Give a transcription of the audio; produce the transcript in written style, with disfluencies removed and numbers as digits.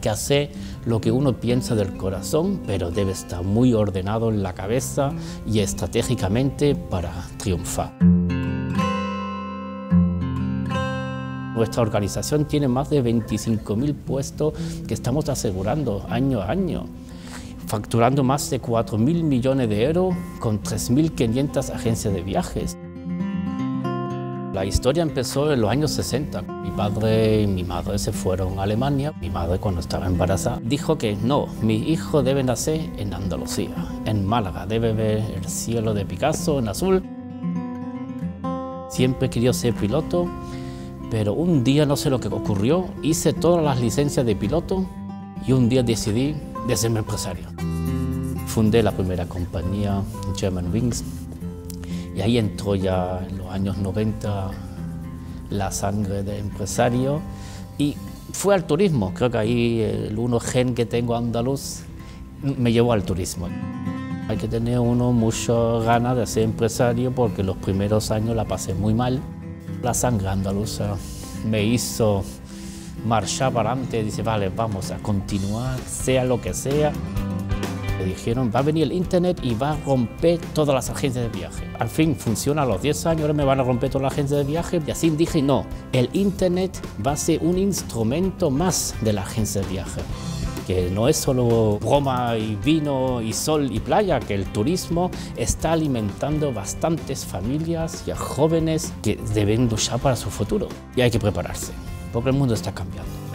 que hacer lo que uno piensa del corazón, pero debe estar muy ordenado en la cabeza y estratégicamente para triunfar. Nuestra organización tiene más de 25.000 puestos que estamos asegurando año a año, facturando más de 4.000 millones de euros con 3.500 agencias de viajes. La historia empezó en los años 60. Mi padre y mi madre se fueron a Alemania. Mi madre, cuando estaba embarazada, dijo que no, mi hijo debe nacer en Andalucía, en Málaga, debe ver el cielo de Picasso en azul. Siempre quería ser piloto, pero un día, no sé lo que ocurrió, hice todas las licencias de piloto y un día decidí de ser empresario. Fundé la primera compañía, German Wings, y ahí entró ya en los años 90 la sangre de empresario y fue al turismo. Creo que ahí el gen que tengo andaluz me llevó al turismo. Hay que tener uno muchas ganas de ser empresario porque los primeros años la pasé muy mal. La sangre andaluza me hizo marchar para adelante, dice, vale, vamos a continuar, sea lo que sea. Me dijeron, va a venir el internet y va a romper todas las agencias de viaje. Al fin, funciona a los 10 años, ahora me van a romper todas las agencias de viaje. Y así dije, no, el internet va a ser un instrumento más de la agencia de viaje. Que no es solo broma y vino y sol y playa, que el turismo está alimentando bastantes familias y a jóvenes que deben luchar para su futuro. Y hay que prepararse, porque el mundo está cambiando.